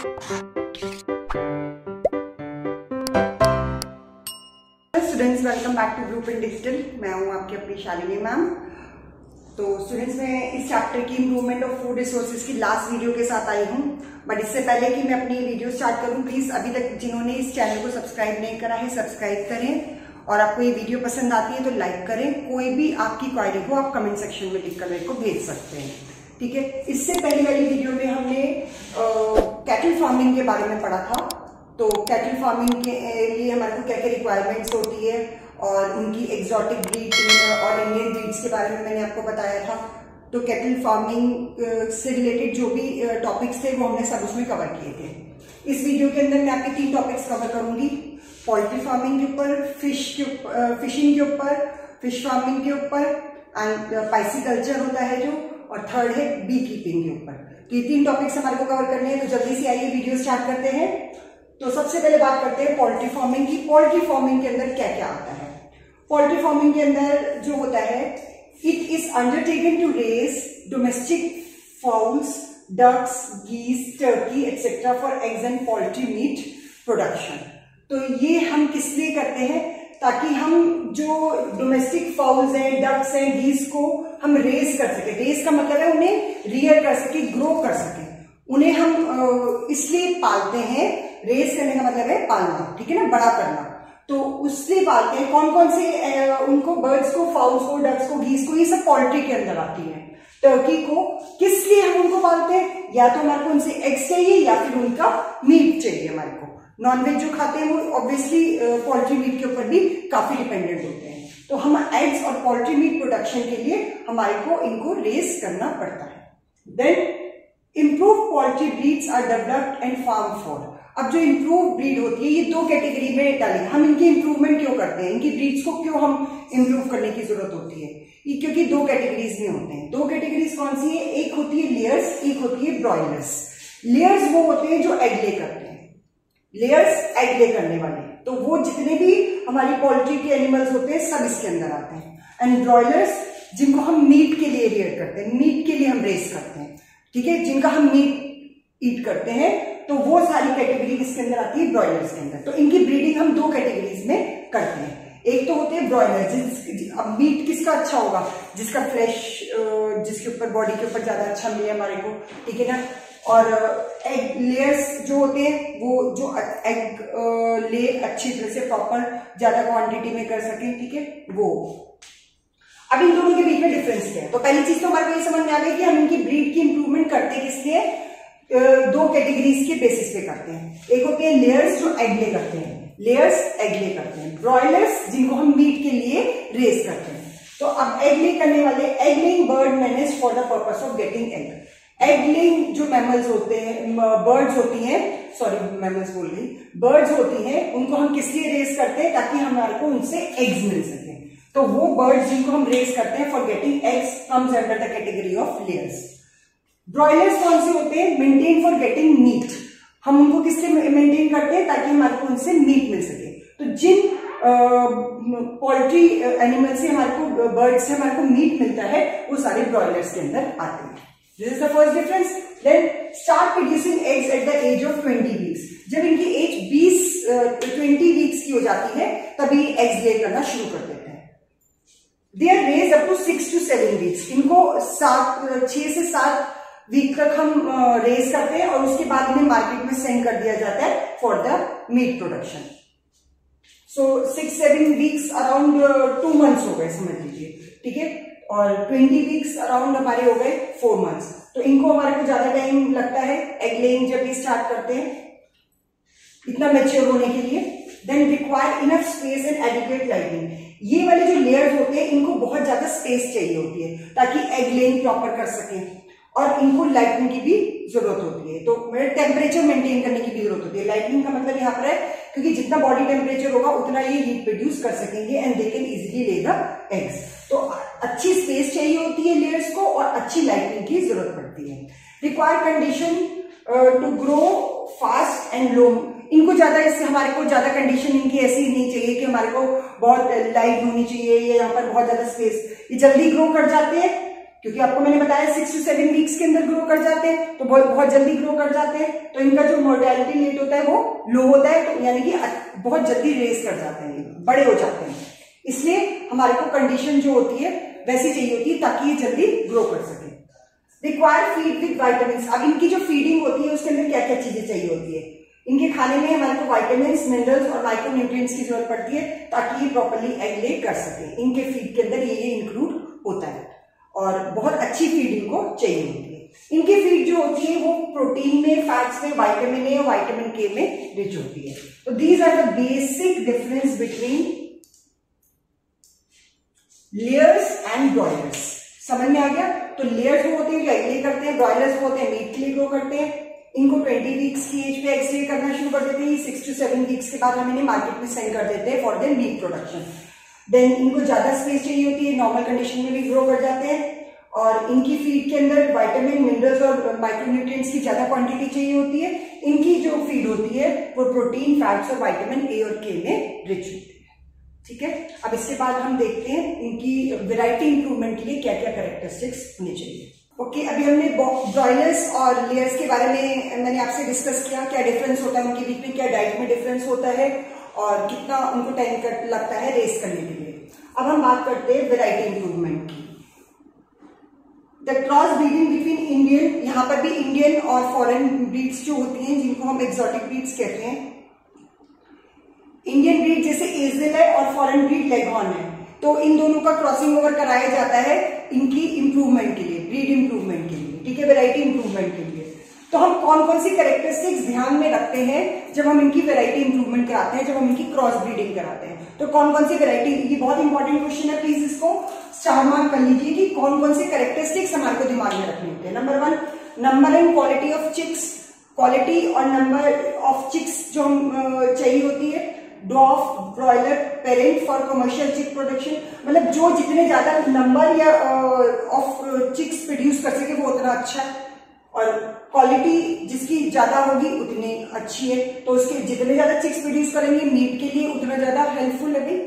Students, welcome back to Blueprint Digital. मैं हूं आपकी अपनी शालिनी मैम। तो स्टूडेंट्स, मैं इस चैप्टर की इम्प्रूवमेंट ऑफ फूड रिसोर्सेज की लास्ट वीडियो के साथ आई हूं। बट इससे पहले कि मैं अपनी वीडियो स्टार्ट करूं, प्लीज अभी तक जिन्होंने इस चैनल को सब्सक्राइब नहीं करा है, सब्सक्राइब करें। और आपको ये वीडियो पसंद आती है तो लाइक करें। कोई भी आपकी क्वेरी हो आप कमेंट सेक्शन में लिखकर मेरे को भेज सकते हैं, ठीक है। इससे पहले वाली वीडियो में हमने कैटल फार्मिंग के बारे में पढ़ा था। तो कैटल फार्मिंग के लिए हमारे को क्या क्या रिक्वायरमेंट्स होती है और उनकी एग्जॉटिक ब्रीड और इंडियन ब्रीड्स के बारे में मैंने आपको बताया था। तो कैटल फार्मिंग से रिलेटेड जो भी टॉपिक्स थे वो हमने सब उसमें कवर किए थे। इस वीडियो के अंदर मैं आपके 3 टॉपिक्स कवर करूंगी। पोल्ट्री फार्मिंग के ऊपर, फिशिंग के ऊपर, फिश फार्मिंग के ऊपर एंड स्पाइसी कल्चर होता है जो, और थर्ड है बी कीपिंग के ऊपर। तो ये 3 टॉपिक्स हमारे को कवर करने हैं। तो जल्दी से आइए वीडियो स्टार्ट करते हैं। तो सबसे पहले बात करते हैं पोल्ट्री फार्मिंग की। पोल्ट्री फार्मिंग के अंदर क्या क्या आता है? पोल्ट्री फार्मिंग के अंदर जो होता है, it is undertaken to raise domestic fowls, ducks, geese, turkey etcetera for eggs and poultry meat production. तो ये हम किस लिए करते हैं? ताकि हम जो डोमेस्टिक फाउल्स हैं, डक्स हैं, गीस को हम रेस कर सके। रेस का मतलब है उन्हें रियर कर सके, ग्रो कर सके। उन्हें हम इसलिए पालते हैं, रेस करने का मतलब है पालना, ठीक है ना, बड़ा करना। तो उससे पालते हैं। कौन कौन से उनको, बर्ड्स को, फाउल्स को, डक्स को, गीस को, ये सब पोल्ट्री के अंदर आती है। टर्की को किस लिए हम उनको पालते हैं? या तो हमारे को उनसे एग्स चाहिए या फिर उनका मीट चाहिए। हमारे को नॉनवेज जो खाते हैं वो ऑब्वियसली पोल्ट्री मीट के ऊपर भी काफी डिपेंडेंट होते हैं। तो हम एग्स और पोल्ट्री मीट प्रोडक्शन के लिए हमारे को इनको रेस करना पड़ता है। Then improve poultry breeds are developed and farm for. अब जो इम्प्रूव ब्रीड होती है, ये 2 कैटेगरी में डालेंगे हम। इनकी इम्प्रूवमेंट क्यों करते हैं, इनकी ब्रीड्स को क्यों हम इम्प्रूव करने की जरूरत होती है? ये क्योंकि 2 कैटेगरीज में होते हैं। 2 कैटेगरीज कौन सी है? एक होती है लेयर्स, एक होती है ब्रॉयलर्स। लेयर्स वो होते हैं जो एग ले करते हैं, लेयर्स एग ले करने वाले। तो वो जितने भी हमारी पोल्ट्री के एनिमल्स होते हैं सब इसके अंदर आते हैं। एंड ब्रॉयलर्स जिनको हम मीट के लिए रियर करते हैं, मीट के लिए हम रेस करते हैं, ठीक है, जिनका हम मीट ईट करते हैं। तो वो सारी कैटेगरी इसके अंदर आती है, ब्रॉयलर्स के अंदर। तो इनकी ब्रीडिंग हम 2 कैटेगरीज में करते हैं। एक तो होते हैं ब्रॉयलर्स। अब मीट किसका अच्छा होगा? जिसका फ्लैश, जिसके ऊपर बॉडी के ऊपर ज्यादा अच्छा मिले हमारे को, ठीक है ना। और एग लेयर्स जो होते हैं वो जो एग ले अच्छी तरह से प्रॉपर ज्यादा क्वांटिटी में कर सके, ठीक है, वो। अब इन दोनों के बीच में डिफरेंस क्या है? तो पहली चीज तो हमारे को ये समझ में आ गई कि हम इनकी ब्रीड की इंप्रूवमेंट करते किस लिए, 2 कैटेगरीज के बेसिस पे करते हैं। एक होते हैं लेयर्स जो एग ले करते हैं, लेयर्स एग ले करते हैं, ब्रॉयलर्स जिनको हम मीट के लिए रेस करते हैं। तो अब एग ले करने वाले, egg laying bird manage for the purpose of getting egg. एगलिंग जो मैमल्स होते हैं, बर्ड्स होती हैं, सॉरी मैमल्स बोल रही, बर्ड्स होती हैं, उनको हम किस लिए रेस करते हैं? ताकि हमारे को उनसे एग्स मिल सके। तो वो बर्ड्स जिनको हम रेस करते हैं for getting eggs comes under the category of layers. Broilers कौन से होते हैं? Maintain for getting meat. हम उनको किससे मेंटेन करते हैं? ताकि हमारे को उनसे मीट मिल सके। तो जिन पोल्ट्री एनिमल से हमारे को, बर्ड्स से हमारे को मीट मिलता है, वो सारे ब्रॉयलर्स के अंदर आते हैं। This is the first difference. Then start producing eggs at the age of 20 weeks. जब इनकी एज 20 वीक्स की हो जाती है तभी एग्स ले करना शुरू कर देते हैं। They are raised up to 6 to 7 weeks. इनको 6 से 7 वीक तक हम रेस करते हैं और उसके बाद इन्हें मार्केट में सेंड कर दिया जाता है for the meat production. So 6-7 weeks around 2 months हो गए समझ लीजिए, ठीक है, और 20 वीक्स अराउंड हमारे हो गए 4 मंथ्स। तो इनको हमारे को ज्यादा टाइम लगता है एग लेइंग जब ये स्टार्ट करते हैं, इतना मैच्योर होने के लिए। Then require enough space and adequate lighting. ये वाले जो लेयर्स होते हैं इनको बहुत ज्यादा स्पेस चाहिए होती है ताकि एग लेइंग प्रॉपर कर सकें, और इनको लाइटिंग की भी जरूरत होती है। तो टेम्परेचर मेंटेन करने की भी जरूरत होती है। लाइटिंग का मतलब यहाँ पर है क्योंकि जितना बॉडी टेम्परेचर होगा उतना ये हीट प्रोड्यूस कर सकेंगे and they can easily lay the eggs. तो अच्छी स्पेस चाहिए होती है लेयर्स को और अच्छी लाइटिंग की जरूरत पड़ती है। Require condition to grow fast and long. इनको ज्यादा, इससे हमारे को ज्यादा कंडीशन इनकी ऐसी नहीं चाहिए कि हमारे को बहुत लाइट होनी चाहिए या यहाँ पर बहुत ज्यादा स्पेस। ये जल्दी ग्रो कर जाते हैं क्योंकि आपको मैंने बताया 6 से 7 वीक्स के अंदर ग्रो कर जाते हैं, तो बहुत जल्दी ग्रो कर जाते हैं, तो इनका जो मोर्टेलिटी रेट होता है वो लो होता है, तो यानी कि बहुत जल्दी रेस कर जाते हैं, बड़े हो जाते हैं। इसलिए हमारे को कंडीशन जो होती है वैसी चाहिए होती है ताकि ये जल्दी ग्रो कर सके। रिक्वायर्ड फीड विद वाइटामिन, अब इनकी जो फीडिंग होती है उसके अंदर क्या क्या चीजें चाहिए होती है। इनके खाने में हमारे को वाइटामिन, मिनरल्स और माइक्रोन्यूट्रिएंट्स की जरूरत पड़ती है ताकि ये प्रॉपरली एग ले कर सके। इनके फीड के अंदर ये इंक्लूड होता है और बहुत अच्छी फीड इनको चाहिए होती है। इनकी फीड जो होती है वो प्रोटीन में, फैट्स में, वाइटामिन ए और वाइटामिन के में रिच होती है। तो these are the basic difference between layers and broilers. समझ में आ गया। तो लेयर्स वो होते हैं जो एग्ले करते हैं, ब्रॉयलर्स वो होते हैं मीट के लिए ग्रो करते हैं। इनको 20 वीक्स की एज पे एग्ले करना शुरू कर देते हैं, 6 टू 7 वीक्स के बाद हम इन्हें मार्केट में सेंड कर देते हैं for their meat production. Then इनको ज्यादा स्पेस चाहिए होती है, नॉर्मल कंडीशन में भी ग्रो कर जाते हैं और इनकी फीड के अंदर वाइटामिन, मिनरल्स और माइक्रोन्यूट्रिएंट्स की ज्यादा क्वांटिटी चाहिए होती है। इनकी जो फीड होती है वो प्रोटीन, फैट्स और वाइटामिन ए और के में रिच होती है। ठीक है, अब इसके बाद हम देखते हैं इनकी वैरायटी इंप्रूवमेंट के लिए क्या क्या कैरेक्टरिस्टिक्स होनी चाहिए। ओके, अभी हमने ब्रॉयलर्स और लेयर्स के बारे में मैंने आपसे डिस्कस किया, क्या डिफरेंस होता है उनके बीच में, क्या डाइट में डिफरेंस होता है और कितना उनको टाइम लगता है रेस करने के लिए। अब हम बात करते हैं वैरायटी इंप्रूवमेंट की। The cross breeding between Indian, यहाँ पर भी इंडियन और फॉरेन ब्रीड्स जो होती हैं जिनको हम एक्सोटिक ब्रीड्स कहते हैं। इंडियन ब्रीड जैसे एजल है और फॉरेन ब्रीड लेगहॉर्न है, तो इन दोनों का क्रॉसिंग ओवर कराया जाता है इनकी इंप्रूवमेंट के लिए, ब्रीड इंप्रूवमेंट के लिए। ठीक है, वैरायटी इंप्रूवमेंट के लिए। तो हम कौन कौन सी कैरेक्टरिस्टिक्स ध्यान में रखते हैं जब हम इनकी वैरायटी इंप्रूवमेंट कराते हैं, जब हम इनकी क्रॉस ब्रीडिंग कराते हैं, तो कौन कौन सी वैरायटी। ये बहुत इंपॉर्टेंट क्वेश्चन है, प्लीज इसको स्टार मार्क कर लीजिए कि कौन कौन सी कैरेक्टरिस्टिक्स हमारे को दिमाग में रखनी होती है। Number 1, number and quality of chicks, quality और नंबर ऑफ चिक्स जो चाहिए होती है। Dwarf broiler parent for commercial chick production, मतलब जो जितने ज्यादा नंबर या ऑफ चिक्स प्रोड्यूस कर सके वो उतना अच्छा है, और क्वालिटी जिसकी ज्यादा होगी उतनी अच्छी है। तो उसके जितने ज्यादा चिक्स प्रोड्यूस करेंगे मीट के लिए उतना ज्यादा हेल्पफुल है।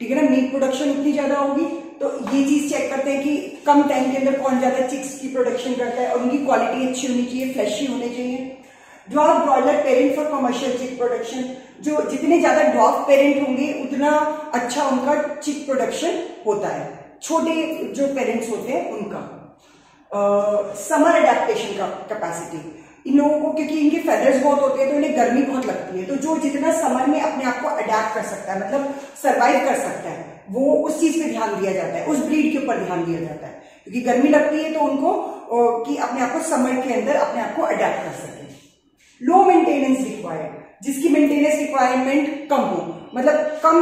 ठीक है ना, मीट प्रोडक्शन उतनी ज्यादा होगी। तो ये चीज चेक करते हैं कि कम टाइम के अंदर कौन ज्यादा चिक्स की प्रोडक्शन करता है, और उनकी क्वालिटी अच्छी होनी चाहिए, फ्लैशी होने चाहिए। Dwarf broiler parent for commercial chick production, जो जितने ज्यादा ड्वार्फ पेरेंट होंगे उतना अच्छा उनका चिक प्रोडक्शन होता है, छोटे जो पेरेंट्स होते हैं उनका। समर एडेप्टेशन का कैपेसिटी, इन लोगों को क्योंकि इनके फेदर्स बहुत होते हैं तो इन्हें गर्मी बहुत लगती है, तो जो जितना समर में अपने आप को अडेप्ट कर सकता है, मतलब सर्वाइव कर सकता है, वो उस चीज पे ध्यान दिया जाता है, उस ब्रीड के ऊपर ध्यान दिया जाता है। क्योंकि गर्मी लगती है तो उनको कि अपने आप को समर के अंदर अपने आप को अडेप्ट कर सके। लो मेंटेनेंस रिक्वायर्ड, जिसकी मेंटेनेंस रिक्वायरमेंट कम हो, मतलब कम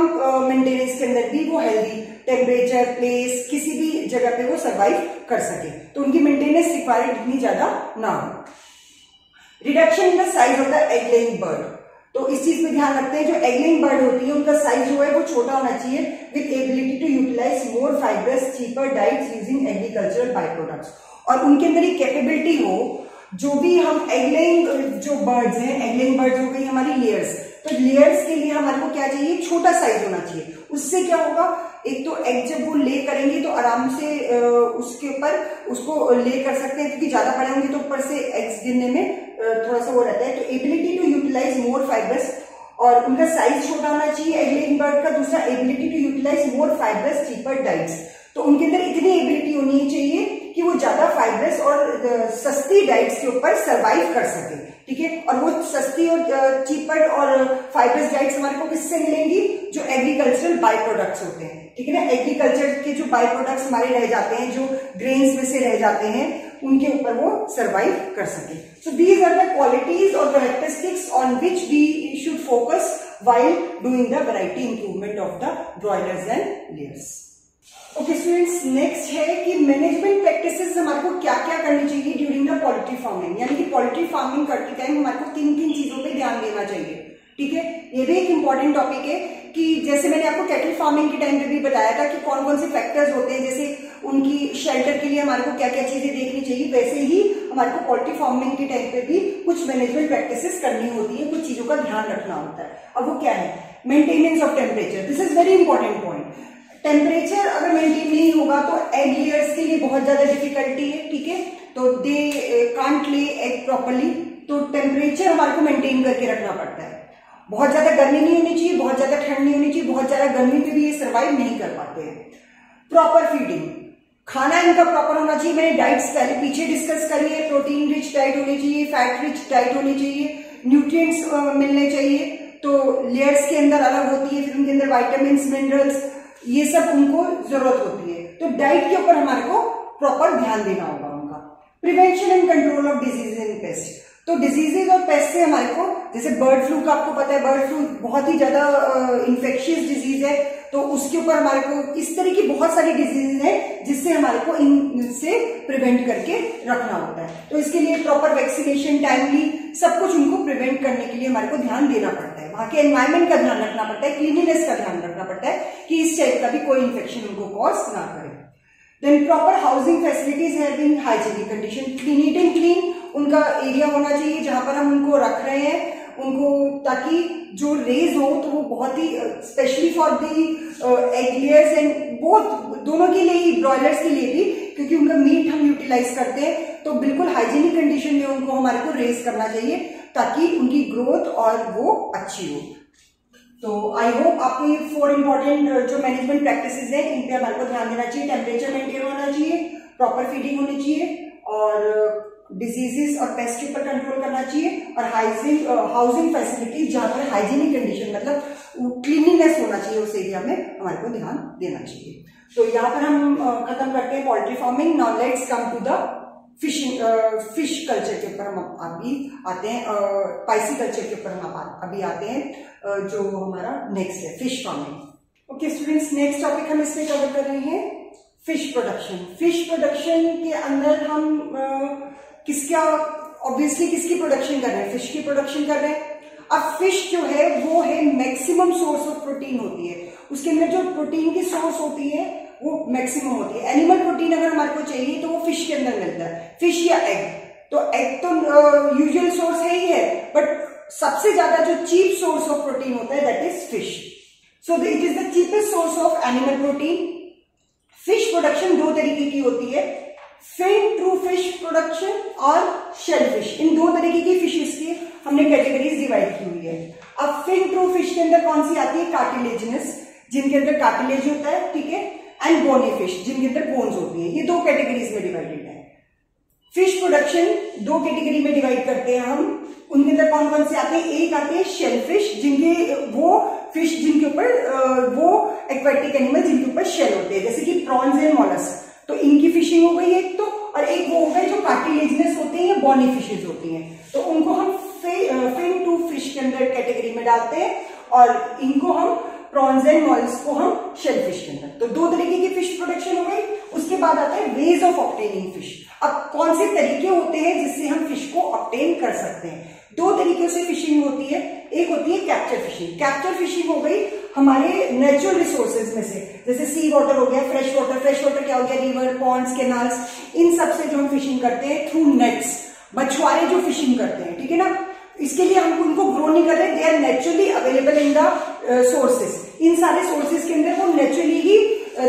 मेंटेनेंस के अंदर भी वो हेल्दी टेम्परेचर, प्लेस, किसी भी जगह पे वो सर्वाइव कर सके, तो उनकी मेंटेनेंस रिक्वायर्ड इतनी ज्यादा ना हो। Reduction in the size of the egg laying bird, तो इस चीज पे ध्यान रखते हैं जो एगलेइंग बर्ड होती है उनका साइज जो है वो छोटा होना चाहिए, with ability to utilise more fibrous cheaper diets using agricultural by products, और उनके अंदर ये कैपेबिलिटी हो, जो भी हम एगलेइंग जो बर्ड्स हैं, एगलेइंग बर्ड्स हो गई हमारी लेयर्स, तो लेयर्स के लिए हमारे को क्या चाहिए, छोटा साइज होना चाहिए। उससे क्या होगा, एक तो एग जब वो ले करेंगे तो आराम से उसके ऊपर उसको ले कर सकते हैं, क्योंकि ज्यादा बड़े होंगे तो ऊपर से एग्स गिरने में थोड़ा सा वो रहता है। तो ability to utilise more fibres, और उनका साइज छोटा होना चाहिए एगलेइंग बर्ड का। दूसरा, ability to utilise more fibres cheaper diets, तो उनके अंदर इतनी एबिलिटी होनी चाहिए कि वो ज्यादा फाइबरस और सस्ती डाइट्स के ऊपर सर्वाइव कर सके। ठीक है, और वो सस्ती और चीपर और फाइबरस डाइट्स हमारे को किससे मिलेंगी, जो एग्रीकल्चरल बाय प्रोडक्ट्स होते हैं। ठीक है ना, एग्रीकल्चर के जो बाय प्रोडक्ट्स हमारे रह जाते हैं, जो ग्रेन्स में से रह जाते हैं, उनके ऊपर वो सर्वाइव कर सके। So these are the qualities और characteristics on which we should focus while doing the variety improvement of the broilers and layers. Okay students, next है कि मैनेजमेंट प्रैक्टिसेस हमारे को क्या क्या करनी चाहिए ड्यूरिंग द पोल्ट्री फार्मिंग, यानी कि पोल्ट्री फार्मिंग करते टाइम हमारे को किन किन चीजों पे ध्यान देना चाहिए। ठीक है, ये भी एक इंपॉर्टेंट टॉपिक है कि जैसे मैंने आपको कैटल फार्मिंग के टाइम पे भी बताया था कि कौन कौन से फैक्टर्स होते हैं, जैसे उनकी शेल्टर के लिए हमारे को क्या क्या चीजें देखनी चाहिए, वैसे ही हमारे को पोल्ट्री फार्मिंग के टाइम पे भी कुछ मैनेजमेंट प्रैक्टिसेस करनी होती है, कुछ चीजों का ध्यान रखना होता है। अब वो क्या है, maintenance of temperature, this is very important point. Temperature अगर मेंटेन नहीं होगा तो एग लेयर्स के लिए बहुत ज्यादा डिफिकल्टी है, ठीक है, तो they can't lay egg properly. तो टेम्परेचर हमारे को मेंटेन करके रखना पड़ता है। बहुत ज्यादा गर्मी नहीं होनी चाहिए, बहुत ज्यादा ठंड नहीं होनी चाहिए, बहुत ज्यादा गर्मी पे भी ये सर्वाइव नहीं कर पाते हैं। प्रॉपर फीडिंग, खाना इनका प्रॉपर होना चाहिए। मैंने डाइट्स पहले पीछे डिस्कस करी है, प्रोटीन रिच डाइट होनी चाहिए, फैट रिच डाइट होनी चाहिए, न्यूट्रिएंट्स मिलने चाहिए, तो लेयर्स के अंदर अलग होती है, फिर उनके अंदर विटामिन मिनरल्स ये सब उनको जरूरत होती है। तो डाइट के ऊपर हमारे को प्रॉपर ध्यान देना होगा उनका। Prevention and control of disease and pest, तो डिजीजेज और पेस्ट से हमारे को, जैसे बर्ड फ्लू का आपको पता है, बर्ड फ्लू बहुत ही ज्यादा इंफेक्शियस डिजीज है, तो उसके ऊपर हमारे को इस तरह की बहुत सारी डिजीजेज है जिससे हमारे को इनसे प्रिवेंट करके रखना होता है। तो इसके लिए प्रॉपर वैक्सीनेशन, टाइमली सब कुछ उनको प्रिवेंट करने के लिए हमारे को ध्यान देना पड़ता है। वहां के एनवायरमेंट का ध्यान रखना पड़ता है, क्लीनिनेस का ध्यान रखना पड़ता है कि इस टाइप का भी कोई इन्फेक्शन उनको कॉज ना करे। Then proper housing facilities having hygienic condition, neat and clean उनका एरिया होना चाहिए जहां पर हम उनको रख रहे हैं उनको, ताकि जो रेज हो तो वो बहुत ही specially for the egg layers and both, दोनों के लिए ही, ब्रॉयलर्स के लिए भी, क्योंकि उनका मीट हम यूटिलाइज करते हैं, तो बिल्कुल हाइजीनिक कंडीशन में उनको हमारे को रेज करना चाहिए ताकि उनकी ग्रोथ और वो अच्छी हो। तो आई होप आपको ये 4 इंपॉर्टेंट जो मैनेजमेंट प्रैक्टिसेस हैं इन पे हमारे को ध्यान देना चाहिए। टेम्परेचर मेंटेन होना चाहिए, प्रॉपर फीडिंग होनी चाहिए, और डिजीजेस और पेस्ट पर कंट्रोल करना चाहिए, और हाउसिंग फैसिलिटी जहां पर हाइजीनिक कंडीशन मतलब क्लीनिनेस होना चाहिए उस एरिया में हमारे को ध्यान देना चाहिए। तो यहाँ पर हम खत्म करते हैं poultry farming. Now let's come to the fish culture के ऊपर हम अभी आते हैं, स्पाइसी कल्चर के ऊपर हम अभी आते हैं, जो हमारा नेक्स्ट है fish farming. Okay students, next topic हम इसमें कवर कर रहे हैं फिश प्रोडक्शन। फिश प्रोडक्शन के अंदर हम किसका, ऑब्वियसली किसकी प्रोडक्शन कर रहे हैं, फिश की प्रोडक्शन कर रहे हैं। अब फिश जो है वो है मैक्सिमम सोर्स ऑफ प्रोटीन होती है, उसके अंदर जो प्रोटीन की सोर्स होती है वो मैक्सिमम होती है। एनिमल प्रोटीन अगर हमारे को चाहिए तो वो फिश के अंदर मिलता है, फिश या एग। तो एग तो यूजुअल सोर्स है ही है, बट सबसे ज्यादा जो चीप सोर्स ऑफ प्रोटीन होता है that is fish. So it is the cheapest source of animal protein. Fish production दो तरीके की होती है, फिन ट्रू फिश प्रोडक्शन और शेल फिश। इन दो तरीके की फिशेस की हमने कैटेगरीज डिवाइड की हुई है। अब फिन ट्रू फिश के अंदर कौन सी आती है, कार्टिलेजिनस, जिनके अंदर कार्टिलेज होता है, ठीक है, एंड बोनी फिश, जिनके अंदर बोन्स होती है। ये दो कैटेगरीज में डिवाइडेड है। फिश प्रोडक्शन दो कैटेगरी में डिवाइड करते हैं हम, उनके अंदर कौन कौन से आते हैं। एक आती है शेल फिश, जिनके वो फिश जिनके ऊपर वो एक्वाटिक एनिमल जिनके ऊपर शेल होते हैं, जैसे कि प्रॉन्स एंड मोलस्क, तो इनकी फिशिंग हो गई एक तो, और एक वो हो गई जो कार्टिलेजनस होती है या बोनी फिशेज होती हैं, तो उनको हम फिन टू फिश के अंदर कैटेगरी में डालते हैं, और इनको हम प्रॉन्स एंड मॉल्स को हम शेल फिश के अंदर। तो दो तरीके की फिश प्रोडक्शन हो गई। उसके बाद आता है वेज ऑफ ऑब्टेनिंग फिश। अब कौन से तरीके होते हैं जिससे हम फिश को ऑब्टेन कर सकते हैं। दो तरीके से फिशिंग होती है, एक होती है कैप्चर फिशिंग। कैप्चर फिशिंग हो गई हमारे नेचुरल रिसोर्सेज में से, जैसे सी वाटर हो गया, फ्रेश वाटर। फ्रेश वाटर क्या हो गया, रिवर, पॉन्ड्स, कैनाल्स, इन सब से जो हम फिशिंग करते हैं थ्रू नेट्स, मछुआरे जो फिशिंग करते हैं, ठीक है ना। इसके लिए हमको उनको ग्रो नहीं कर रहे, they are naturally available in the sources. इन सारे सोर्सेज के अंदर वो नेचुरली ही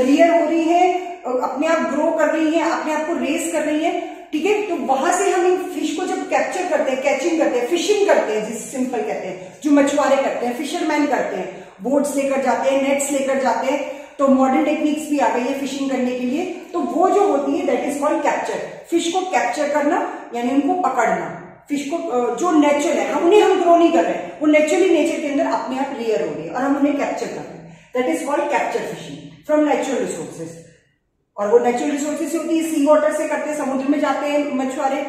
रियर हो रही है, अपने आप ग्रो कर रही है, अपने आप को रेस कर रही है, ठीक है। तो वहां से हम इन फिश को जब कैप्चर करते हैं, कैचिंग करते हैं, फिशिंग करते हैं, जिस सिंपल कहते हैं, जो मछुआरे करते हैं, फिशरमैन करते हैं, बोट्स लेकर जाते हैं, नेट्स लेकर जाते हैं, तो मॉडर्न टेक्निक्स भी आ गई है फिशिंग करने के लिए। तो वो जो होती है that is called capture. Fish को कैप्चर करना यानी उनको पकड़ना, फिश को जो नेचुरल है, हम उन्हें हम ग्रो नहीं कर रहे हैं, वो नेचुरली नेचर के अंदर अपने आप रियर हो रही है और हम उन्हें कैप्चर कर रहे हैं, that is called capture fishing from natural resources. और वो नेचुरल रिसोर्सेज होती है, सी वाटर से करते हैं, समुद्र में जाते हैं मछुआरे,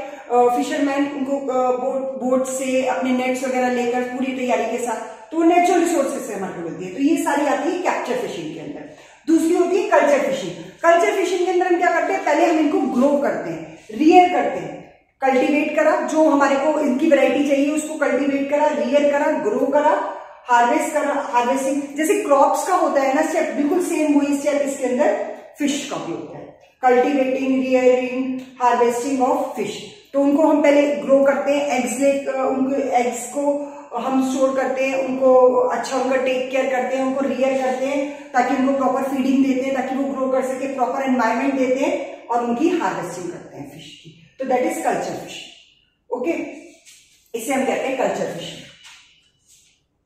फिशरमैन, उनको बोट से अपने नेट्स वगैरह लेकर पूरी तैयारी के साथ, तो वो नेचुरल रिसोर्सेज से हमारे को मिलती है। तो ये सारी आती है कैप्चर फिशिंग के अंदर। दूसरी होती है कल्चर फिशिंग। कल्चर फिशिंग के अंदर हम क्या करते हैं, पहले हम इनको ग्रो करते हैं, रियर करते हैं, कल्टिवेट करा, जो हमारे को इनकी वैरायटी चाहिए उसको कल्टिवेट करा, रियर करा, ग्रो करा, हार्वेस्ट करा। हार्वेस्टिंग जैसे क्रॉप्स का होता है ना स्टेप, बिल्कुल सेम वही स्टेप इसके अंदर फिश का भी होता है, cultivating, rearing, harvesting of fish. तो उनको हम पहले ग्रो करते हैं, एग्स उनके एग्स को हम स्टोर करते हैं, उनको अच्छा उनका टेक केयर करते हैं, उनको रियर करते हैं ताकि उनको प्रॉपर फीडिंग देते हैं, ताकि वो ग्रो कर सके, प्रॉपर एनवायरमेंट देते हैं और उनकी हार्वेस्टिंग करते हैं फिश की। तो that is culture fishing. Okay, इसे हम कहते हैं कल्चर फिशिंग।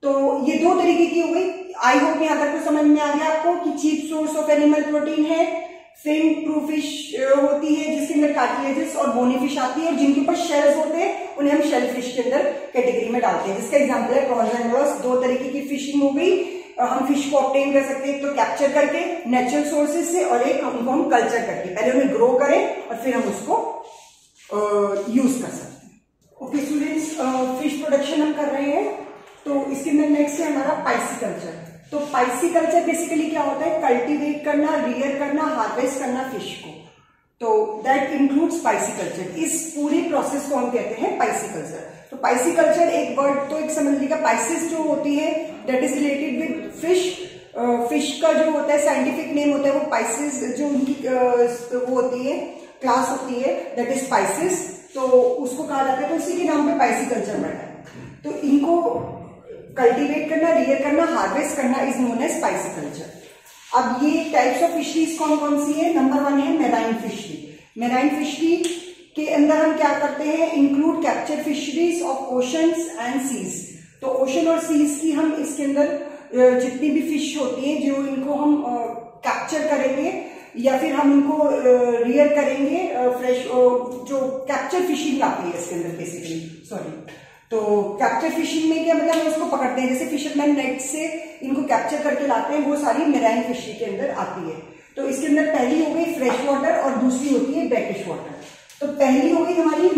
तो ये दो तरीके की हो गई। आई होप यहाँ तक तो समझ में आ गया आपको कि cheap source of animal protein है, फिन ट्रू फिश होती है जिसके अंदर कार्टिलेजेस और बोनी फिश आती है, और जिनके ऊपर शेल्स होते हैं उन्हें हम शेल फिश के अंदर कैटेगरी में डालते हैं। जिसका एग्जांपल है प्रॉन्स एंड वॉल्स। दो तरीके की फिशिंग हो गई, हम फिश को ऑब्टेन कर सकते हैं तो कैप्चर करके नेचुरल सोर्सेज से, और एक उनको हम कल्चर करके पहले उन्हें ग्रो करें और फिर हम उसको यूज कर सकते हैं। ओके स्टूडेंट्स, फिश प्रोडक्शन हम कर रहे हैं तो इसके अंदर नेक्स्ट है हमारा पाइसिकल्चर। तो पाइसिकल्चर बेसिकली क्या होता है? कल्टीवेट करना, रियर करना, हार्वेस्ट करना फिश को। तो दैट इंक्लूड्स पाइसिकल्चर। इस पूरे प्रोसेस को हम कहते हैं पाइसिकल्चर। तो पाइसिकल्चर एक वर्ड तो एक समझ लीजिएगा, पाइसिस जो होती है that is related with fish. Fish का जो होता है साइंटिफिक नेम होता है वो पाइसिस, जो उनकी वो होती है क्लास होती है दैट इज पाइसिस, तो उसको कहा जाता है। तो उसी के नाम पे पाइसिकल्चर बना है। तो इनको कल्टीवेट करना, रियर करना, हार्वेस्ट करना इज नोन एज पाइसिकल्चर। अब ये टाइप्स ऑफ फिशरीज कौन कौन सी है? नंबर वन है मेराइन फिशरी। मेराइन फिशरी के अंदर हम क्या करते हैं? Include capture fisheries of oceans and seas. तो ओशन और सीज की हम इसके अंदर जितनी भी फिश होती है जो इनको हम कैप्चर करेंगे या फिर हम इनको रियर करेंगे, फ्रेश जो कैप्चर फिशिंग आती है इसके अंदर बेसिकली, सॉरी। तो कैप्चर फिशिंग में क्या मतलब, हम इसको पकड़ते हैं जैसे फिशरमैन नेट से इनको कैप्चर करके लाते हैं, वो सारी मेराइन फिशरी के अंदर आती है। तो इसके अंदर पहली हो गई फ्रेश वाटर और दूसरी होती है ब्रेकिश वाटर। तो पहली हो गई हमारी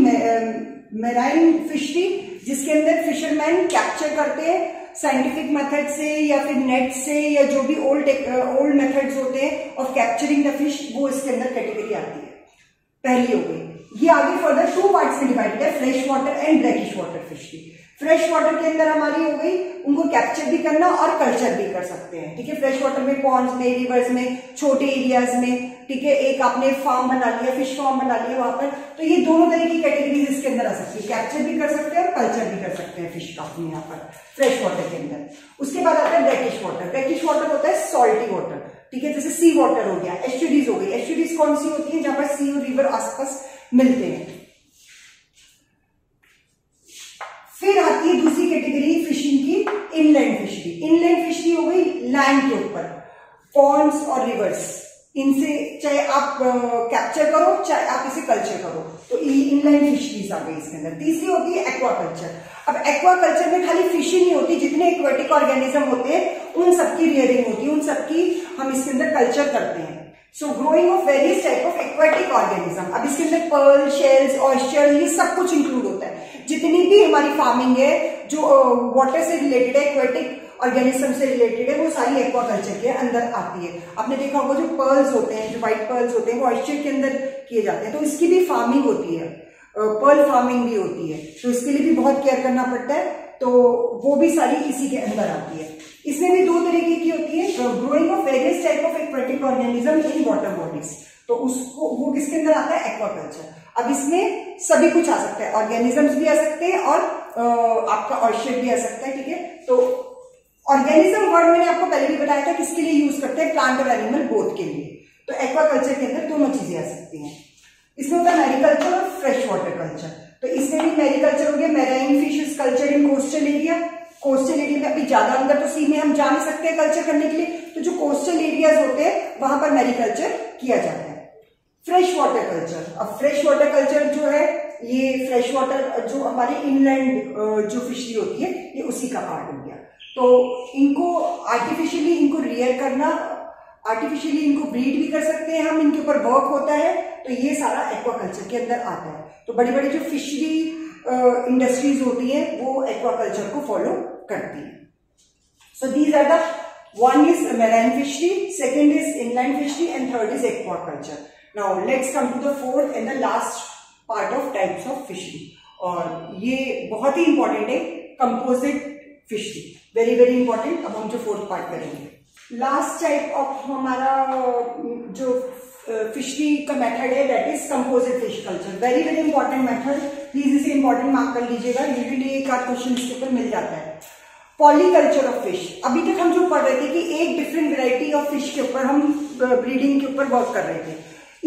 मेराइन फिशरी जिसके अंदर फिशरमैन कैप्चर करते हैं साइंटिफिक मेथड से या फिर नेट से या जो भी ओल्ड मेथड्स होते हैं ऑफ कैप्चरिंग द फिश, वो इसके अंदर कैटेगरी आती है। पहली हो गई। ये आगे फर्दर टू पार्ट्स में डिवाइडेड है, fresh water and brackish water fish की। फ्रेश वाटर के अंदर हमारी हो गई उनको कैप्चर भी करना और कल्चर भी कर सकते हैं, ठीक है। फ्रेश वाटर में पॉन्ड्स में, रिवर्स में, छोटे एरियाज में, ठीक है। एक आपने फार्म बना लिया, फिश फार्म बना लिया वहां पर, तो ये दोनों तरह की कैटेगरीज इसके अंदर आ सकती है। कैप्चर भी कर सकते हैं और कल्चर भी कर सकते हैं फिश का यहाँ पर फ्रेश वाटर के अंदर। उसके बाद आता है ब्रेकिश वाटर। ब्रेकिश वाटर होता है सॉल्टी वाटर, ठीक है, जैसे सी वाटर हो गया, एस्च्यूरीज हो गई। एस्च्यूरीज कौन सी होती है? जहां पर सी और रिवर आसपास मिलते हैं। फिर आती है दूसरी कैटेगरी फिशिंग की, इनलैंड फिशरी। इनलैंड फिशरी हो गई लैंड के ऊपर, पॉन्ड्स और रिवर्स, इनसे चाहे आप कैप्चर करो चाहे आप इसे कल्चर करो, तो इनलैंड फिशरीज आ गई इसके अंदर। तीसरी होती है एक्वा कल्चर। अब एक्वा कल्चर में खाली फिशिंग नहीं होती, जितने एक्वेटिक ऑर्गेनिज्म होते हैं उन सबकी रियरिंग होती है, उन सबकी हम इसके अंदर कल्चर करते हैं। So growing of various type of aquatic organism. अब इसके अंदर पर्ल, शेल्स, ऑयस्टर, ये सब कुछ इंक्लूड होता है। जितनी भी हमारी फार्मिंग है जो वाटर से रिलेटेड है, एक्वेटिक ऑर्गेनिज्म से रिलेटेड है, वो सारी एक्वा कल्चर के अंदर आती है। आपने देखा होगा जो पर्ल्स होते हैं, जो व्हाइट पर्ल्स होते हैं, वो ऑयस्टर के अंदर किए जाते हैं, तो इसकी भी फार्मिंग होती है, पर्ल फार्मिंग भी होती है, तो इसके लिए भी बहुत केयर करना पड़ता है, तो वो भी सारी इसी के अंदर आती है। इसमें भी दो तरीके की होती है, growing of various type of aquatic organism in water bodies, तो उसको वो किसके अंदर आता है? एक्वाकल्चर। अब इसमें सभी कुछ आ सकता है, ऑर्गेनिजम्स भी आ सकते हैं और आपका ऑयस्टर भी आ सकता है, ठीक है। तो ऑर्गेनिज्म वर्ड मैंने आपको पहले भी बताया था किसके लिए यूज करते हैं, प्लांट और एनिमल बोथ के लिए। तो एक्वाकल्चर के अंदर दोनों चीजें आ सकती हैं। इसमें होता है मैरीकल्चर और फ्रेश वाटर कल्चर। तो इसमें भी मैरीकल्चर हो गया, marine fishes culture in coastal area. Coastal area में अभी ज्यादा अंदर तो सी में हम जा नहीं सकते हैं कल्चर करने के लिए, तो जो कोस्टल एरियाज होते हैं वहां पर मैरीकल्चर किया जाता है। Fresh water culture. अब फ्रेश वाटर कल्चर जो है ये फ्रेश वाटर जो हमारे इनलैंड जो फिशरी होती है ये उसी का पार्ट हो गया। तो इनको आर्टिफिशियली इनको रियर करना, आर्टिफिशियली इनको ब्रीड भी कर सकते हैं हम, इनके ऊपर वर्क होता है, तो ये सारा एक्वाकल्चर के अंदर आता है। तो बड़ी बड़ी जो फिशरी इंडस्ट्रीज होती है वो एक्वाकल्चर को फॉलो करती है। So these are the, one is marine fishery, second is inland fishery and third is aquaculture. Now let's come to the fourth and the last part of types of fishery, और ये बहुत ही important है, composite fishery, very very important. अब हम जो fourth part करेंगे, last type of हमारा जो फिशिंग का मेथड है, that is composite fish culture, very very important method, easy से इंपॉर्टेंट मार्क कर लीजिएगा, यूजुअली एक आध क्वेश्चन पेपर मिल जाता है। पॉलीकल्चर ऑफ फिश, अभी तक हम जो पढ़ रहे थे कि एक डिफरेंट वेराइटी ऑफ फिश के ऊपर हम ब्रीडिंग के ऊपर वर्क कर रहे थे,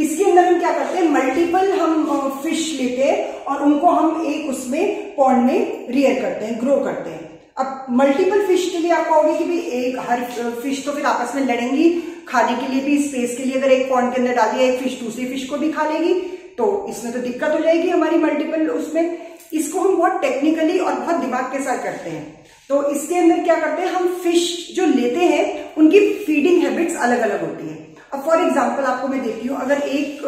इसके अंदर हम क्या करते हैं, मल्टीपल हम फिश लेते हैं और उनको हम एक उसमें पॉन्ड में रियर करते हैं, ग्रो करते हैं। अब मल्टीपल फिश के लिए आप कहोगे कि भाई एक हर फिश तो फिर आपस में लड़ेंगी खाने के लिए भी, स्पेस के लिए, अगर एक पॉन्ड के अंदर डालिए एक फिश दूसरी फिश को भी खा लेगी तो इसमें तो दिक्कत हो जाएगी हमारी मल्टीपल उसमें। इसको हम बहुत टेक्निकली और बहुत दिमाग के साथ करते हैं। तो इसके अंदर क्या करते हैं, हम फिश जो लेते हैं उनकी फीडिंग हैबिट्स अलग अलग होती है। अब फॉर एग्जाम्पल आपको मैं देती हूँ, अगर एक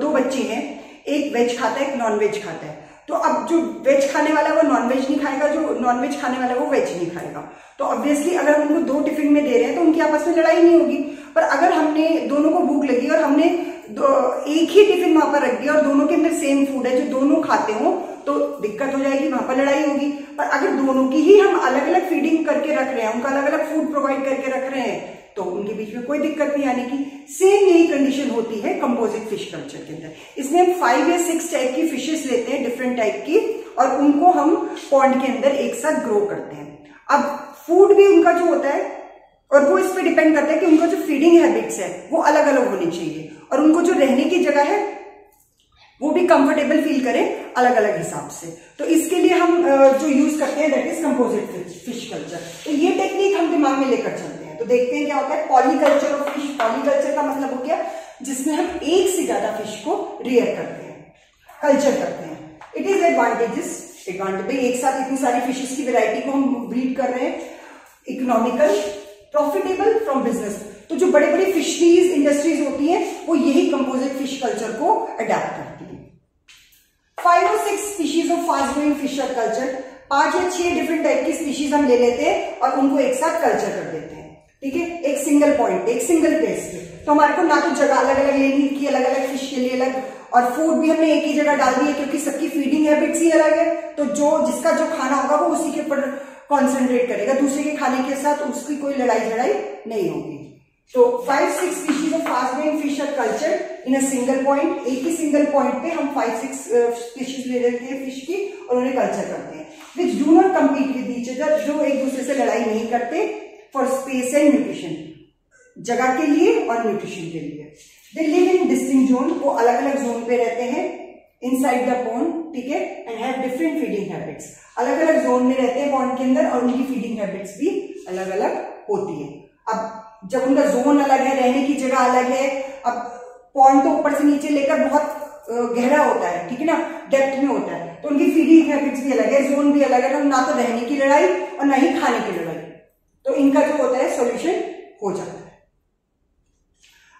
दो बच्चे हैं, एक वेज खाता है एक नॉन वेज खाता है, तो अब जो वेज खाने वाला है वो नॉन वेज नहीं खाएगा, जो नॉन वेज खाने वाला है वो वेज नहीं खाएगा। तो ऑब्वियसली अगर हम उनको दो टिफिन में दे रहे हैं तो उनकी आपस में लड़ाई नहीं होगी। पर अगर हमने दोनों को भूख लगी और हमने एक ही टिफिन वहां पर रख दिया और दोनों के अंदर सेम फूड है जो दोनों खाते हो तो दिक्कत हो जाएगी, वहां पर लड़ाई होगी। पर अगर दोनों की ही हम अलग अलग फीडिंग करके रख रहे हैं, उनका अलग अलग फूड प्रोवाइड करके रख रहे हैं, तो उनके बीच में कोई दिक्कत नहीं आने की। सेम यही कंडीशन होती है कंपोजिट फिश कल्चर के अंदर। इसमें हम 5 या 6 टाइप की फिशेस लेते हैं, डिफरेंट टाइप की, और उनको हम पॉन्ड के अंदर एक साथ ग्रो करते हैं। अब फूड भी उनका जो होता है, और वो इस पे डिपेंड करता है कि उनका जो फीडिंग हैबिट्स है वो अलग अलग होनी चाहिए, और उनको जो रहने की जगह है वो भी कंफर्टेबल फील करें अलग अलग हिसाब से। तो इसके लिए हम जो यूज करते हैं that is composite fish culture. तो ये टेक्निक हम दिमाग में लेकर चलते हैं। तो देखते हैं क्या होता है पॉलीकल्चर ऑफ फिश। पॉलीकल्चर का मतलब हो गया जिसमें हम एक से ज्यादा फिश को रियर करते हैं, कल्चर करते हैं। इट इज एडवांटेज, एक साथ इतनी सारी फिशेस की वेराइटी को हम ब्रीड कर रहे हैं। Economical, profitable from business. तो जो बड़े बड़े फिशरीज इंडस्ट्रीज होती है वो यही कंपोजिट फिश कल्चर को अडेप्ट करती है। 5 और 6 species of fast growing Fisher culture, 5 या 6 डिफरेंट टाइप की स्पीशीज हम ले लेते हैं और उनको एक साथ कल्चर कर देते हैं, ठीक है, एक सिंगल पॉइंट, एक सिंगल प्लेस पे। तो हमारे को ना तो जगह अलग अलग लेनी की, अलग अलग फिश के लिए अलग, और फूड भी हमने एक ही जगह डाल दी है क्योंकि सबकी फीडिंग हैबिट्स ही अलग है। तो जो जिसका जो खाना होगा वो उसी के ऊपर कॉन्सेंट्रेट करेगा, दूसरे के खाने के साथ उसकी कोई लड़ाई झड़ाई नहीं होगी। तो 5-6 species of fast growing fish are culture in a single point. एक ही सिंगल पॉइंट पे हम 5-6 स्पीशीज ले लेते हैं फिश की और उन्हें कल्चर करते हैं। Which do not compete with each other, जो एक दूसरे से लड़ाई नहीं करते, फॉर स्पेस एंड न्यूट्रिशन, जगह के लिए और न्यूट्रिशन के लिए। They live in distinct zone, वो अलग अलग जोन पे रहते हैं इन साइड द पॉन्ड, ठीक है, and have different feeding habits. अलग अलग जोन में रहते हैं पॉन्ड के अंदर और उनकी फीडिंग हैबिट्स भी अलग अलग होती है। अब जब उनका जोन अलग है, रहने की जगह अलग है, अब पॉन्ड तो ऊपर से नीचे लेकर बहुत गहरा होता है, ठीक है ना, डेप्थ में होता है, तो उनकी फीडिंग हैबिट्स भी अलग है, जोन भी अलग है, तो ना तो रहने की लड़ाई और ना ही खाने की लड़ाई। तो इनका जो होता है सॉल्यूशन हो जाता है।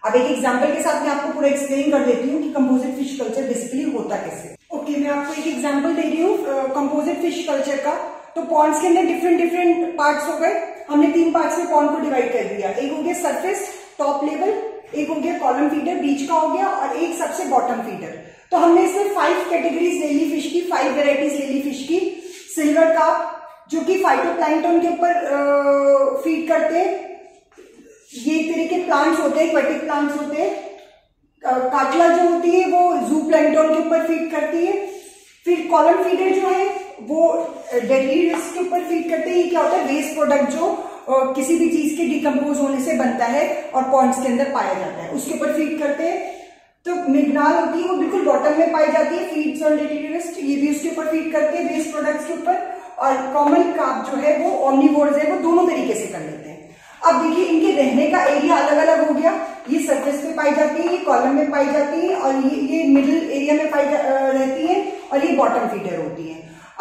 अब एक एग्जांपल के साथ मैं आपको पूरा एक्सप्लेन कर देती हूँ कि कंपोजिट फिश कल्चर बेसिकली होता कैसे। ओके, मैं आपको एक एग्जाम्पल दे रही हूँ कंपोजिट फिश कल्चर का। तो पॉन्ड्स के अंदर डिफरेंट डिफरेंट पार्ट्स हो गए, हमने 3 पार्ट्स में पॉन्ड को डिवाइड कर दिया। एक हो गया सरफेस टॉप लेवल, एक हो गया कॉलम फीडर बीच का हो गया, और एक सबसे बॉटम फीडर। तो हमने इसमें 5 कैटेगरीज ले ली फिश की, 5 वेराइटीज ले ली फिश की। सिल्वर कार्प जो कि फाइटोप्लैंक्टन के ऊपर फीड करते हैं, ये एक तरह के प्लांट्स होते हैं, एक्वेटिक प्लांट्स होते हैं। काटला जो होती है वो जू प्लैंक्टन के ऊपर फीड करती है। फिर कॉलम फीडर जो है वो डेडली वेस्ट के ऊपर फीड करते हैं, ये क्या होता है वेस्ट प्रोडक्ट जो किसी भी चीज के डिकम्पोज होने से बनता है और पॉन्ड्स के अंदर पाया जाता है, उसके ऊपर फीड करते हैं। तो मिग्नाल होती है वो बिल्कुल बॉटम में पाई जाती है, फीड्स ऑन डेडली वेस्ट, ये भी उसके ऊपर फीड करते हैं वेस्ट प्रोडक्ट्स के ऊपर। और कॉमन कार्प जो है वो ओमनीवोर्स है, वो दोनों तरीके से कर लेते हैं। अब देखिए इनके रहने का एरिया अलग अलग हो गया, ये सरफेस पे पाई जाती है, ये कॉलम में पाई जाती है, और ये मिडिल एरिया में पाई रहती है, और ये बॉटम फीडर होती है।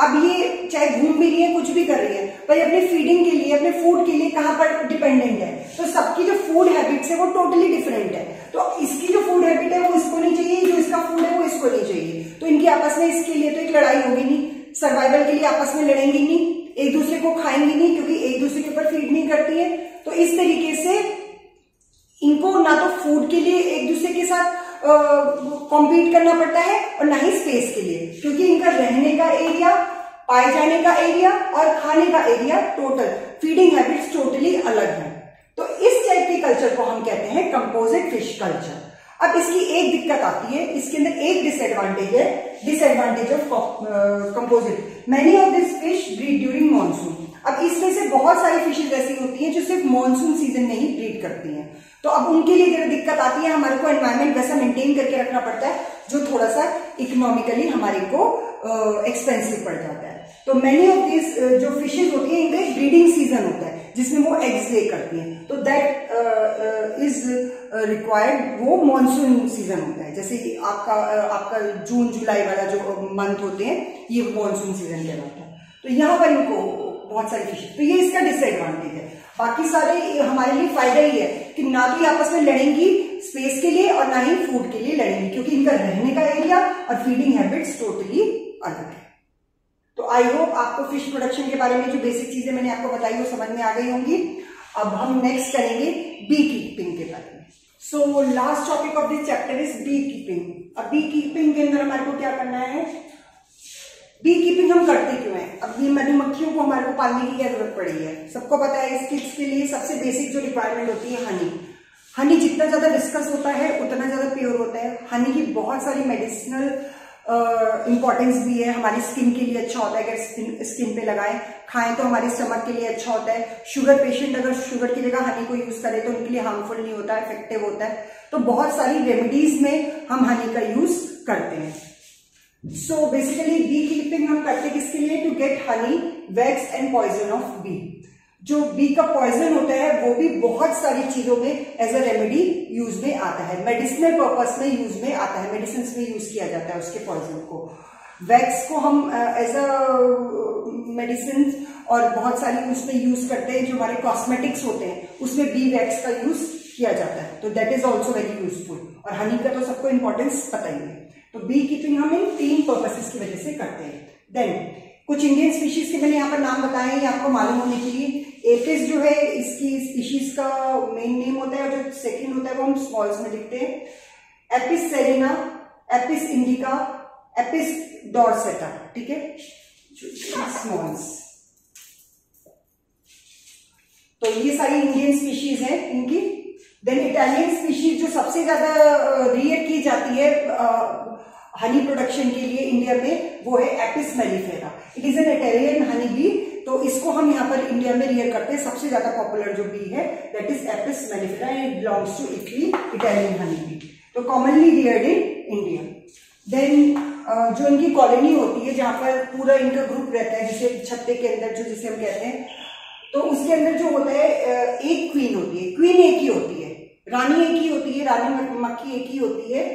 अब ये चाहे घूम भी रही है, कुछ भी कर रही है, पर अपने फीडिंग के लिए, अपने फूड के लिए कहाँ पर डिपेंडेंट है। तो सबकी जो फूड हैबिट्स है वो टोटली डिफरेंट है। तो इसकी जो फूड हैबिट है वो इसको नहीं चाहिए, जो इसका फूड है वो इसको नहीं चाहिए, तो इनकी आपस में इसके लिए तो एक लड़ाई होगी नहीं, सर्वाइवल के लिए आपस में लड़ेंगी नहीं, एक दूसरे को खाएंगी नहीं क्योंकि एक दूसरे के ऊपर फीड नहीं करती है। तो इस तरीके से इनको ना तो फूड के लिए एक दूसरे के साथ कॉम्पीट करना पड़ता है और ना ही स्पेस के लिए, क्योंकि इनका रहने का एरिया, पाए जाने का एरिया और खाने का area total, feeding habits totally अलग है। तो इस टाइप के कल्चर को हम कहते हैं कंपोजिट फिश कल्चर। अब इसकी एक दिक्कत आती है, इसके अंदर एक डिसएडवांटेज है, disadvantage of composite. Many of this fish breed during monsoon. अब इसमें से बहुत सारी फिशेज ऐसी होती हैं जो सिर्फ मॉनसून सीजन में ही ब्रीड करती हैं, तो अब उनके लिए जरा दिक्कत आती है, हमारे को एनवायरमेंट वैसा मेंटेन करके रखना पड़ता है जो थोड़ा सा इकोनॉमिकली हमारे को एक्सपेंसिव पड़ जाता है। तो मैनी ऑफ दिस जो फिशेज होती है इनका ब्रीडिंग सीजन होता है जिसमें वो एग्स ले करती हैं, तो दैट इज रिक्वायर्ड, वो मॉनसून सीजन होता है। जैसे कि आपका जून जुलाई वाला जो मंथ होते हैं ये मॉनसून सीजन कहलाता है। तो यहाँ पर इनको बहुत सारी फिशेज, तो ये इसका डिसएडवांटेज है। बाकी सारे हमारे लिए फायदा ही है कि ना तो ये आपस में लड़ेंगी स्पेस के लिए और ना ही फूड के लिए लड़ेंगी, क्योंकि इनका रहने का एरिया और फीडिंग हैबिट्स टोटली अलग है। तो आई होप आपको फिश प्रोडक्शन के बारे में जो बेसिक चीजें मैंने आपको बताई वो समझ में आ गई होंगी। अब हम नेक्स्ट करेंगे बी कीपिंग के बारे में। So last topic of this chapter is B keeping. अब बी कीपिंग के अंदर हमारे को क्या करना है, बी कीपिंग हम करते क्यों है, अब ये मधुमक्खियों को हमारे को पालने की क्या जरूरत पड़ी है। सबको पता है इसके लिए सबसे बेसिक जो रिक्वायरमेंट होती है हनी। हनी जितना ज्यादा डिस्कस होता है उतना ज्यादा प्योर होता है। हनी की बहुत सारी मेडिसिनल इम्पोर्टेंस भी है, हमारी स्किन के लिए अच्छा होता है, अगर स्किन पे लगाएं खाएं तो हमारे स्टमक के लिए अच्छा होता है। शुगर पेशेंट अगर शुगर की जगह हनी को यूज करें तो उनके लिए हार्मफुल नहीं होता, इफेक्टिव होता है। तो बहुत सारी रेमेडीज में हम हनी का यूज करते हैं। सो बेसिकली बी कीपिंग हम करते किसके लिए, to get honey, wax and poison of bee. जो बी का पॉइजन होता है वो भी बहुत सारी चीजों में एज अ रेमेडी यूज में आता है, मेडिसिनल पर्पस में यूज में आता है, मेडिसिन में यूज किया जाता है उसके पॉइजन को। वैक्स को हम एज अ मेडिसिन और बहुत सारी उसमें यूज करते हैं, जो हमारे कॉस्मेटिक्स होते हैं उसमें बी वैक्स का यूज किया जाता है, तो that is also very useful. और हनी का तो सबको इंपॉर्टेंस पता ही है। तो बी कीपिंग हम इन तीन पर्पसेस की वजह से करते हैं। देन कुछ इंडियन स्पीशीज के मैंने यहाँ पर नाम बताए हैं आपको मालूम होने के लिए। एपिस जो है इसकी स्पीशीज का मेन नेम होता है और जो सेकंड होता है वो हम स्मॉल्स में लिखते हैं, Apis Serena, Apis indica, Apis डॉर्सेटा, ठीक है, स्मॉल्स। तो ये सारी इंडियन स्पीशीज हैं इनकी। देन इटालियन स्पीशीज जो सबसे ज्यादा रियर की जाती है हनी प्रोडक्शन के लिए इंडिया में, वो है Apis mellifera. It is an Italian honey bee, तो इसको हम यहाँ पर इंडिया में रियर करते हैं। सबसे ज्यादा पॉपुलर जो बी है that is Apis mellifera and it belongs to Italy, Italian honey bee, तो commonly reared in India. Then जो इनकी कॉलोनी होती है जहाँ पर पूरा इनका ग्रुप रहता है, जिसे छत्ते के अंदर जो जिसे हम कहते हैं, तो उसके अंदर जो होता है एक क्वीन होती है, क्वीन एक ही होती है, रानी एक ही होती है, रानी मक्खी एक ही होती है।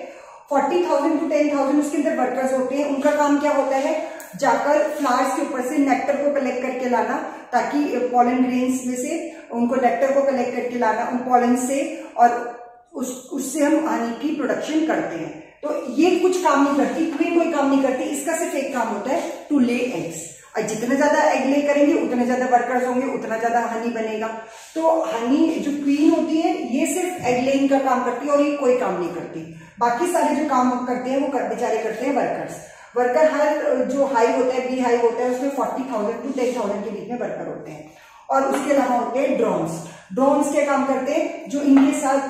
40,000 टू 10,000 उसके अंदर वर्कर्स होते हैं। उनका काम क्या होता है, जाकर फ्लावर्स के ऊपर से नेक्टर को कलेक्ट करके लाना, ताकि पॉलन ग्रेन्स में से उनको नेक्टर को कलेक्ट करके लाना, उन पॉलन से, और उससे हम हनी की प्रोडक्शन करते हैं। तो ये कुछ काम नहीं करती, क्वीन कोई काम नहीं करती, इसका सिर्फ एक काम होता है, टू ले एग्स। और जितना ज्यादा एग ले करेंगे उतने ज्यादा वर्कर्स होंगे, उतना ज्यादा हनी बनेगा। तो हनी जो क्वीन होती है ये सिर्फ एग लेइंग का काम करती है और ये कोई काम नहीं करती। बाकी सारे जो काम करते हैं वो बेचारे करते हैं वर्कर्स। वर्कर हर जो हाई होता है, बी हाई होता है, उसमें 40,000 टू 10,000 के बीच में वर्कर होते हैं। और उसके अलावा होते हैं ड्रोन्स। ड्रोन्स क्या काम करते हैं, जो इनके साथ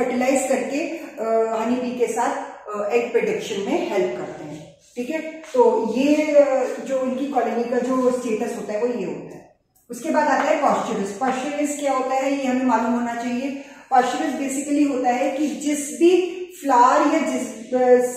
फर्टिलाइज करके हनी बी के साथ एग प्रोडक्शन में हेल्प करते हैं, ठीक है। तो ये जो इनकी कॉलोनी का जो स्टेटस होता है वो ये होता है। उसके बाद आता है पास्चुरस। पास्चुरस क्या होता है ये हमें मालूम होना चाहिए। पास्चुरस बेसिकली होता है कि जिस भी फ्लावर या जिस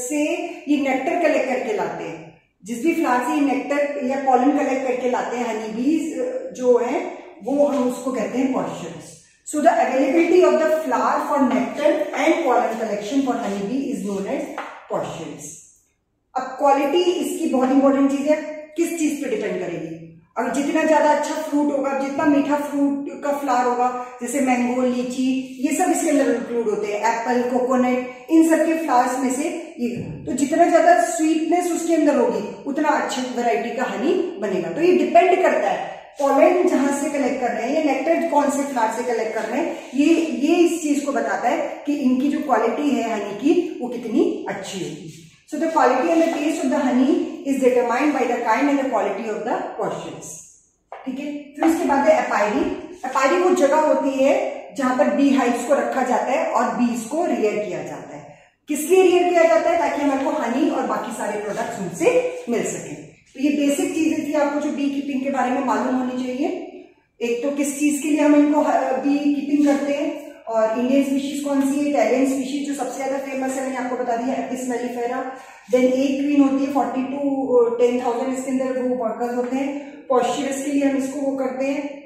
से ये नेक्टर कलेक्ट करके लाते हैं, जिस भी फ्लावर से ये नेक्टर या पॉलन कलेक्ट करके लाते हैं हनी बीज जो है, वो हम उसको कहते हैं pastures. So the availability of the flower for nectar and pollen collection for honey bee is known as pastures. अब क्वालिटी इसकी बहुत इंपॉर्टेंट चीज है, किस चीज पे डिपेंड करेगी। अब जितना ज्यादा अच्छा फ्रूट होगा, जितना मीठा फ्रूट का फ्लावर होगा, जैसे मैंगो, लीची, ये सब इसके अंदर इंक्लूड होते हैं, एप्पल, कोकोनट, इन सब के फ्लावर्स में से ये, तो जितना ज्यादा स्वीटनेस उसके अंदर होगी उतना अच्छी वैरायटी का हनी बनेगा। तो ये डिपेंड करता है पॉलन जहां से कलेक्ट कर रहे हैं या नेक्टर कौन से फ्लावर से कलेक्ट कर रहे हैं, ये इस चीज को बताता है कि इनकी जो क्वालिटी है हनी की वो कितनी अच्छी होगी। So the quality and the taste of the honey is determined by the kind and the quality of the portions, ठीक है। फिर उसके बाद है एपायरी। एपायरी वो जगह होती है जहां पर बी हाइव्स को रखा जाता है और बीज को रियर किया जाता है। किस लिए रियर किया जाता है? ताकि हमारे को हनी और बाकी सारे प्रोडक्ट्स उनसे मिल सके। तो ये बेसिक चीजें थी आपको जो बी कीपिंग के बारे में मालूम होनी चाहिए। एक तो किस चीज के लिए हम इनको बी कीपिंग करते हैं और इंडियन स्पीशीज कौन सी है, इटालियन स्पीशीज जो सबसे ज्यादा फेमस है मैंने आपको बता दिया एपिस मेलिफेरा। देन एक क्वीन होती है 42 10,000, इसके अंदर वो वर्कर्स होते हैं। पॉस्चरस के लिए हम इसको वो करते हैं।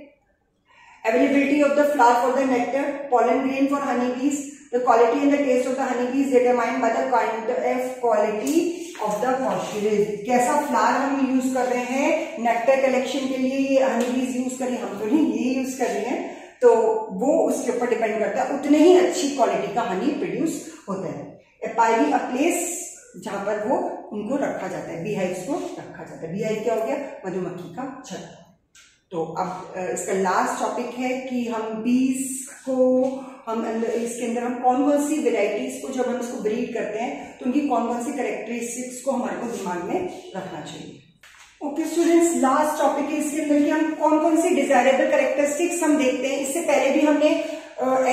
Availability of the flower for the nectar, pollen grain for honey bees, the quality and the taste of the honey bees determined by the kind of quality of the pastures. कैसा फ्लावर हम use कर रहे हैं nectar collection के लिए, ये हनी बीज use कर रही है, हम तो नहीं ये यूज कर रहे हैं, तो वो उसके ऊपर डिपेंड करता है, उतने ही अच्छी क्वालिटी का हनी प्रोड्यूस होता है। एपायरी अ प्लेस जहां पर वो उनको रखा जाता है, बीहाइव्स को रखा जाता है। बीहाइव क्या हो गया? मधुमक्खी का छत्ता। तो अब इसका लास्ट टॉपिक है कि हम बीज को हम इसके अंदर हम कौन सी वेराइटीज को जब हम इसको ब्रीड करते हैं तो उनकी कौन सी कैरेक्टरिस्टिक्स को हमारे को दिमाग में रखना चाहिए। ओके स्टूडेंट्स, लास्ट टॉपिक है इसके अंदर कि हम कौन कौन सी डिजायरेबल कैरेक्टरिस्टिक्स हम देखते हैं। इससे पहले भी हमने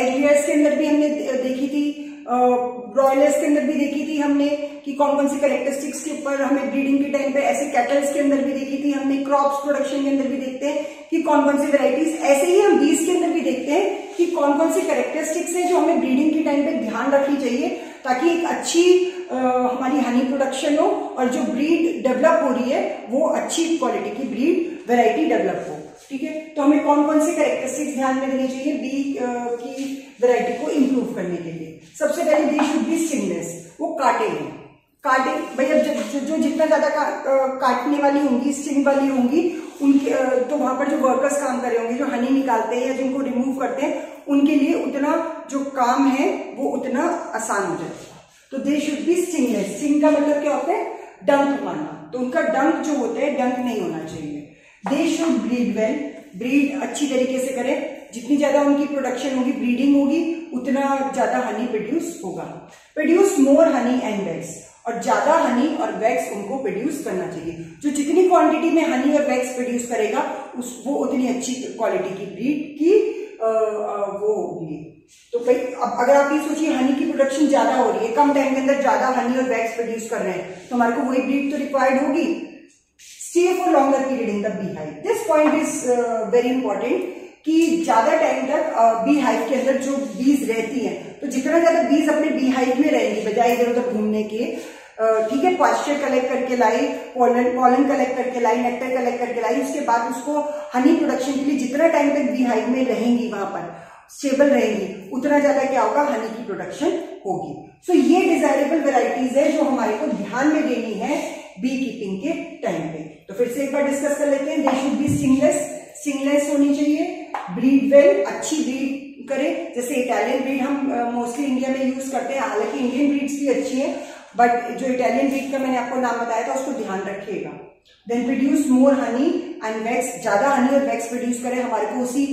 एग्रीयर्स के अंदर भी हमने देखी थी, ब्रॉयलर्स के अंदर भी देखी थी हमने कि कौन कौन सी कैरेक्टरिस्टिक्स के ऊपर हमें ब्रीडिंग के टाइम पे, ऐसे कैटल्स के अंदर भी देखी थी हमने, क्रॉप्स प्रोडक्शन के अंदर भी देखते हैं कि कौन कौन सी वेराइटीज। ऐसे ही हम बीज के अंदर भी देखते हैं कि कौन कौन सी कैरेक्टरिस्टिक्स है जो हमें ब्रीडिंग के टाइम पे ध्यान रखनी चाहिए ताकि एक अच्छी हमारी हनी प्रोडक्शन हो और जो ब्रीड डेवलप हो रही है वो अच्छी क्वालिटी की ब्रीड वैरायटी डेवलप हो। ठीक है, तो हमें कौन कौन से कैरेक्टरिस्टिक्स ध्यान में रखनी चाहिए बी की वैरायटी को इम्प्रूव करने के लिए। सबसे पहले दे शुड बी स्टिंगलेस, वो काटे नहीं, काटे भाई अब जो जितना ज्यादा काटने वाली होंगी, स्टिंग वाली होंगी उनके तो वहां पर जो वर्कर्स काम कर रहे होंगे, जो हनी निकालते हैं या जिनको रिमूव करते हैं, उनके लिए उतना जो काम है वो उतना आसान हो जाएगा। तो they should be stingless. Sting का मतलब क्या होता है? डंक मारना। तो उनका डंक जो होता है डंक नहीं होना चाहिए। They should breed well, breed अच्छी तरीके से करें, जितनी ज्यादा उनकी प्रोडक्शन होगी, ब्रीडिंग होगी, उतना ज्यादा हनी प्रोड्यूस होगा। Produce more honey and wax, और ज्यादा हनी और वैक्स उनको प्रोड्यूस करना चाहिए। जो जितनी क्वांटिटी में हनी और वैक्स प्रोड्यूस करेगा वो उतनी अच्छी क्वालिटी की ब्रीड की वो होगी। तो भाई अब अगर आप ये सोचिए हनी की प्रोडक्शन ज्यादा हो रही है, कम टाइम के अंदर ज्यादा हनी और वैक्स प्रोड्यूस कर रहे हैं, तो हमारे को वही ब्रीड तो रिक्वायर्ड होगी। Stay for longer period in the bee hive, this point is very important कि ज्यादा टाइम तक बी हाइव के अंदर जो बीज रहती है, तो जितना ज्यादा बीज अपने बी हाइव में रहेंगी बजाय इधर उधर घूमने के, ठीक है, पॉस्चर कलेक्ट करके लाई, पॉलन कलेक्ट करके लाई, नेक्टर कलेक्ट करके लाई, उसके बाद उसको हनी प्रोडक्शन के लिए जितना टाइम तक बी हाइव में रहेंगी, वहां पर स्टेबल रहेंगी, उतना ज्यादा क्या होगा हनी की प्रोडक्शन होगी। सो ये डिजायरेबल वेराइटीज है जो हमारे को ध्यान में देनी है बी कीपिंग के टाइम पे। तो फिर से एक बार डिस्कस कर लेते हैं। They should be stingless, stingless होनी चाहिए, ब्रीड वेल, अच्छी ब्रीड करें। जैसे इटालियन ब्रीड हम मोस्टली इंडिया में यूज करते हैं, हालांकि इंडियन ब्रीड्स भी अच्छी है, बट जो इटालियन ब्रीड का मैंने आपको नाम बताया था उसको ध्यान रखिएगा। Then produce more honey and wax, ज्यादा हनी और वैक्स प्रोड्यूस करें, हमारे को उसी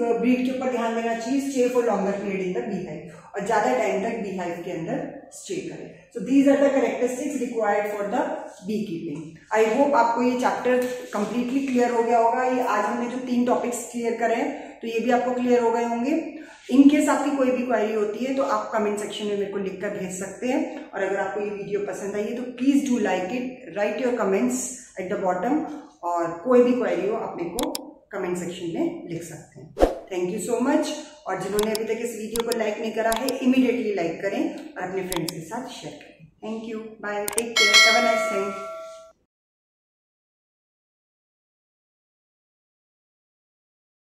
ब्रीड के ऊपर ध्यान देना चाहिए। Stay for longer period in the bee hive, और ज्यादा टाइम तक बी हाइव के अंदर स्टे करें। So these are the characteristics required for the bee keeping. I hope आपको ये चैप्टर कंप्लीटली क्लियर हो गया होगा। ये आज हमने जो 3 टॉपिक्स क्लियर करे तो ये भी आपको क्लियर हो गए होंगे। इनकेस आपकी कोई भी क्वेरी होती है तो आप कमेंट सेक्शन में मेरे को लिखकर भेज सकते हैं। और अगर आपको ये वीडियो पसंद आई है तो please do like it, write your comments at the bottom, और कोई भी क्वेरी हो आप मेरे को कमेंट सेक्शन में लिख सकते हैं। Thank you so much. और जिन्होंने अभी तक इस वीडियो को लाइक नहीं करा है, इमीडिएटली लाइक करें और अपने फ्रेंड्स के साथ शेयर करें। Thank you, bye, take care, have a nice day.